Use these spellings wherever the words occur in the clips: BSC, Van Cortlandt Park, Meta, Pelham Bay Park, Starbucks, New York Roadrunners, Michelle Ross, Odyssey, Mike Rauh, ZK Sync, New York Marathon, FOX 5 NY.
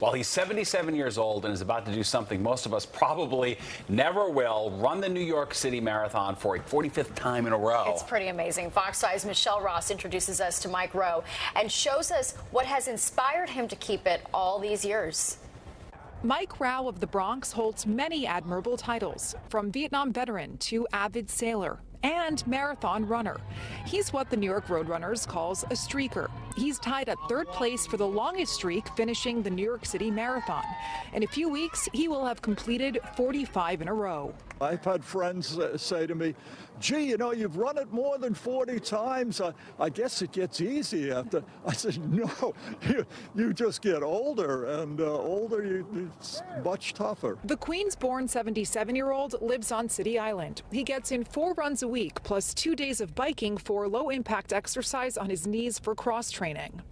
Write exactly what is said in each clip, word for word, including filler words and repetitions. Well, he's seventy-seven years old and is about to do something most of us probably never will, run the New York City Marathon for a forty-fifth time in a row. It's pretty amazing. Fox Eye's Michelle Ross introduces us to Mike Rauh and shows us what has inspired him to keep it all these years. Mike Rauh of the Bronx holds many admirable titles, from Vietnam veteran to avid sailor and marathon runner. He's what the New York Roadrunners calls a streaker. He's tied at third place for the longest streak, finishing the New York City Marathon. In a few weeks, he will have completed forty-five in a row. I've had friends uh, say to me, gee, you know, you've run it more than forty times. I, I guess it gets easy after. I said, no, you, you just get older, and uh, older, you, it's much tougher. The Queens-born seventy-seven-year-old lives on City Island. He gets in four runs a week, plus two days of biking for low-impact exercise on his knees for cross training.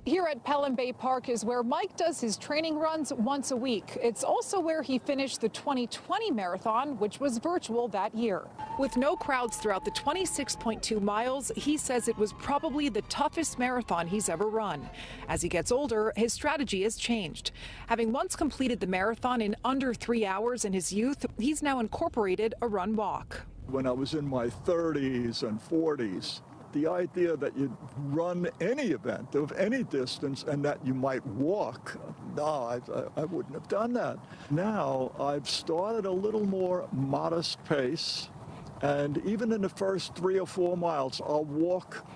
Here at Pelham Bay Park is where Mike does his training runs once a week. It's also where he finished the twenty twenty marathon, which was virtual. virtual that year. With no crowds throughout the twenty-six point two miles, he says it was probably the toughest marathon he's ever run. As he gets older, his strategy has changed. Having once completed the marathon in under three hours in his youth, he's now incorporated a run-walk. When I was in my thirties and forties, the idea that you'd run any event of any distance and that you might walk, no, I, I wouldn't have done that. Now I've started a little more modest pace, and even in the first three or four miles, I'll walk,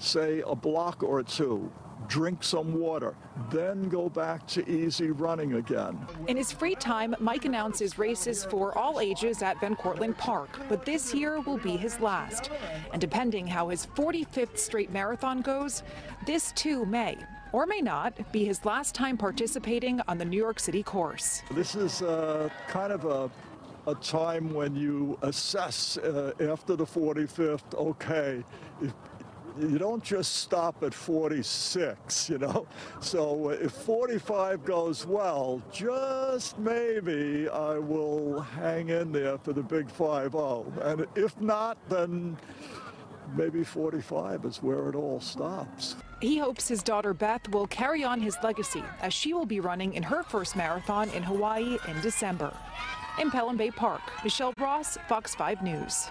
say, a block or two, drink some water, then go back to easy running again. In his free time, Mike announces races for all ages at Van Cortlandt Park, but this year will be his last. And depending how his forty-fifth straight marathon goes, this too may or may not be his last time participating on the New York City course. This is uh, kind of a a time when you assess uh, after the forty-fifth, okay, if you don't just stop at forty-six, you know. So if forty-five goes well, just maybe I will hang in there for the big five oh. And if not, then maybe forty-five is where it all stops. He hopes his daughter Beth will carry on his legacy, as she will be running in her first marathon in Hawaii in December. In Pelham Bay Park, Michelle Ross, Fox five News.